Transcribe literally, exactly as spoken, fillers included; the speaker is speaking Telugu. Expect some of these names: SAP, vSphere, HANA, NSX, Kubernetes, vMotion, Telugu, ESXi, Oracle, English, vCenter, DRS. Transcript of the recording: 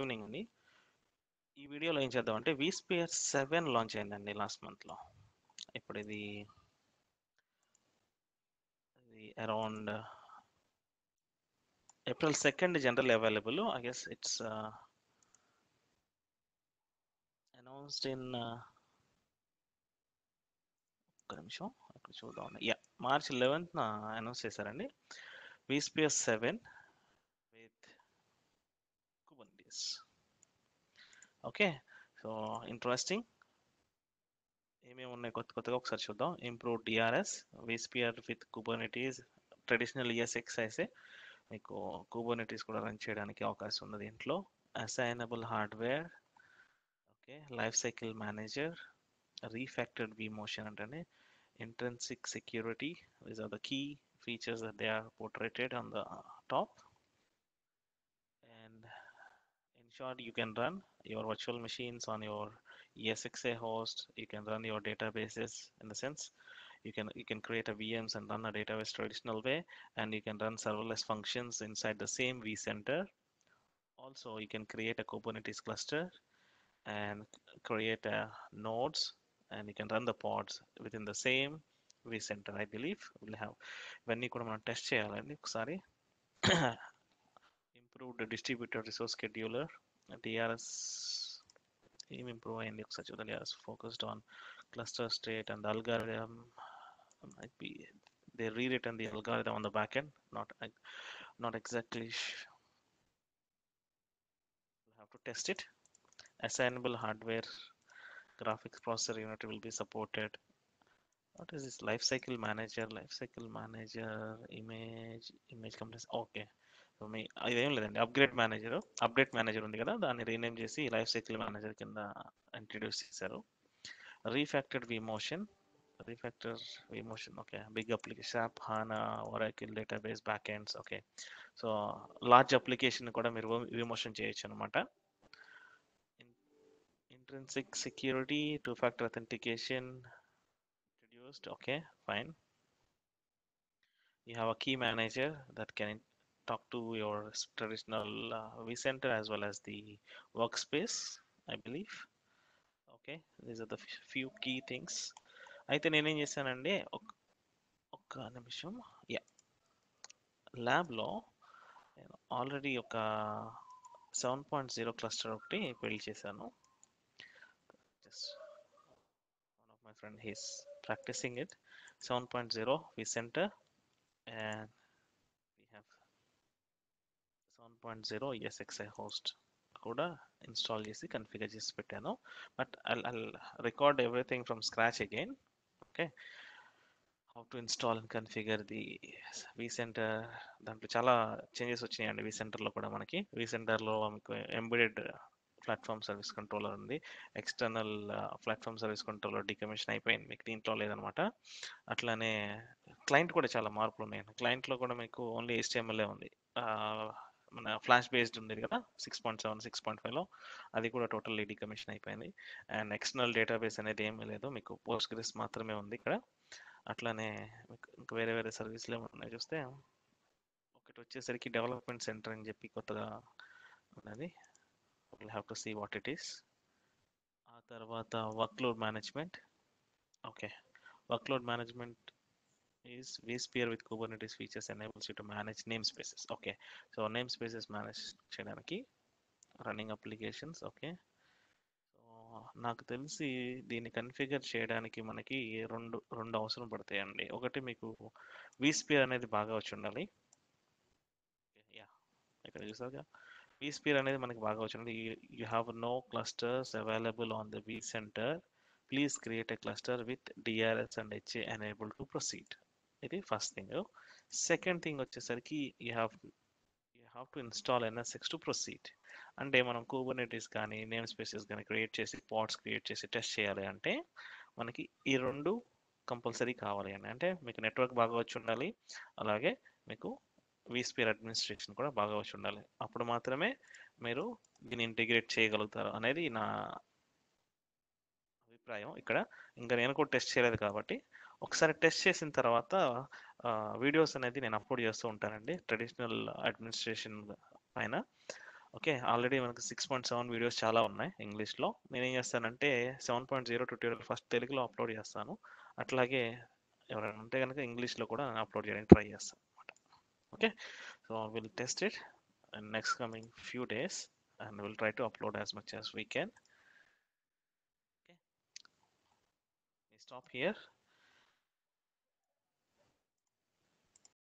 ఈవినింగ్ అండి. ఈ వీడియోలో ఏం చేద్దాం అంటే vSphere సెవెన్ లాంచ్ అయిందండి లాస్ట్ మంత్లో. ఇప్పుడు ఇది around April second general available. I guess it's announced in ఒక్క నిమిషం అక్కడ చూద్దాం. యా మార్చ్ లెవెన్త్ అనౌన్స్ చేశారండి vSphere seven with Kubernetes. Okay, so interesting ఏమేమి ఉన్నాయి కొత్త కొత్తగా ఒకసారి చూద్దాం. Improve DRS vSphere with Kubernetes, traditional ESXi మీకు Kubernetes కూడా రన్ చేయడానికి అవకాశం ఉంది దీంట్లో. Assignable hardware, okay, life cycle manager, refactored vMotion అంటే intrinsic security. These are the key features that they are portrayed on the top, and in short you can run your virtual machines on your E S X i host, you can run your databases, in the sense you can you can create a V Ms and run a database traditional way, and you can run serverless functions inside the same vCenter. Also you can create a Kubernetes cluster and create a nodes, and you can run the pods within the same vCenter. I believe we'll have when kuda mana test cheyalanni okasari. Improved distributed resource scheduler, D R S em improve ayindi okasari chudandi. D R S focused on cluster state and the algorithm. Might be they rewritten the algorithm on the back end, not not exactly we'll have to test it. Assignable hardware, graphics processor unit will be supported. What is this? Life cycle manager, life cycle manager, image, image complex. Okay. So me, I don't know. Upgrade manager, update manager. Undi kada. Dani rename chesi life cycle manager kinda introduce chesaru. Refactored vMotion, refactor vMotion. Okay. Big application, SAP, HANA, Oracle database backends. Okay. So large application kuda meeru vMotion cheyochu anamata. Intrinsic security, two-factor authentication. Okay, fine. You have a key manager that can talk to your traditional uh, vCenter as well as the workspace, I believe. Okay, these are the few key things. Aithe nenu em chesanandi okka nimisham. Yeah, lab lo already oka seven point zero cluster okati build chesanu. Just one of my friend, he's practicing it. Seven point zero vCenter, and we have seven point zero E S X i host kuda install chesi configure chesi pettano, but I'll, I'll record everything from scratch again. Okay, how to install and configure the vCenter. Dantlo chala changes vachinayandi vCenter lo kuda manaki. vCenter lo meeku embedded platform service controller ఉంది, external platform service controller decommission అయిపోయింది, మీకు దీంట్లో లేదనమాట. అట్లానే క్లయింట్ కూడా చాలా మార్పులు ఉన్నాయి. క్లయింట్లో కూడా మీకు ఓన్లీ హెచ్టిఎంఎల్ ఉంది. మన ఫ్లాష్ బేస్డ్ ఉంది కదా six point seven six point ఫైవ్లో అది కూడా టోటల్లీ డికమిషన్ అయిపోయింది. అండ్ ఎక్స్టర్నల్ డేటాబేస్ అనేది ఏమీ లేదు, మీకు పోస్ట్ గ్రెస్ మాత్రమే ఉంది ఇక్కడ. అట్లానే మీకు వేరే వేరే సర్వీస్లు ఏమన్నా చూస్తే ఒకటి వచ్చేసరికి డెవలప్మెంట్ సెంటర్ అని చెప్పి కొత్తగా ఉన్నది. We'll have to see what it is. ఆ తర్వాత workload management. Okay, workload management is vSphere with Kubernetes features enables you to manage namespaces. Okay, so namespaces manage cheyadaniki running applications. Okay, so నాకు తెలిసి దీన్ని కన్ఫిగర్ చేయడానికి మనకి రెండు రెండు అవసరం పడతాయండి. ఒకటి మీకు vSphere అనేది బాగా వచ్చి ఉండాలి. యా ఇక్కడ చూసారుగా vSphere అనేది మనకి బాగా వచ్చింది. You have no clusters available on the vCenter, please create a cluster with DRS and H enable to proceed. ఇది ఫస్ట్ థింగ్. సెకండ్ థింగ్ వచ్చేసరికి you have you have to install NSX to proceed. అంటే మనం Kubernetes కానీ నేమ్ స్పేసెస్ కానీ క్రియేట్ చేసి పాడ్స్ క్రియేట్ చేసి టెస్ట్ చేయాలి అంటే మనకి ఈ రెండు కంపల్సరీ కావాలి అని. అంటే మీకు నెట్వర్క్ బాగా వచ్చి ఉండాలి, అలాగే మీకు vSphere అడ్మినిస్ట్రేషన్ కూడా బాగా వచ్చి ఉండాలి. అప్పుడు మాత్రమే మీరు దీన్ని ఇంటిగ్రేట్ చేయగలుగుతారు అనేది నా అభిప్రాయం ఇక్కడ. ఇంకా నేను కూడా టెస్ట్ చేయలేదు కాబట్టి ఒకసారి టెస్ట్ చేసిన తర్వాత వీడియోస్ అనేది నేను అప్లోడ్ చేస్తూ ఉంటానండి ట్రెడిషనల్ అడ్మినిస్ట్రేషన్ పైన. ఓకే ఆల్రెడీ మనకు సిక్స్ పాయింట్ సెవెన్ వీడియోస్ చాలా ఉన్నాయి ఇంగ్లీష్లో. నేనేం చేస్తానంటే seven point zero tutorial first తెలుగులో అప్లోడ్ చేస్తాను, అట్లాగే ఎవరైనా ఉంటే కనుక ఇంగ్లీష్లో కూడా అప్లోడ్ చేయడానికి ట్రై చేస్తాను అనమాట. Okay so will test it and next coming few days and we'll try to upload as much as we can. Okay, we stop here.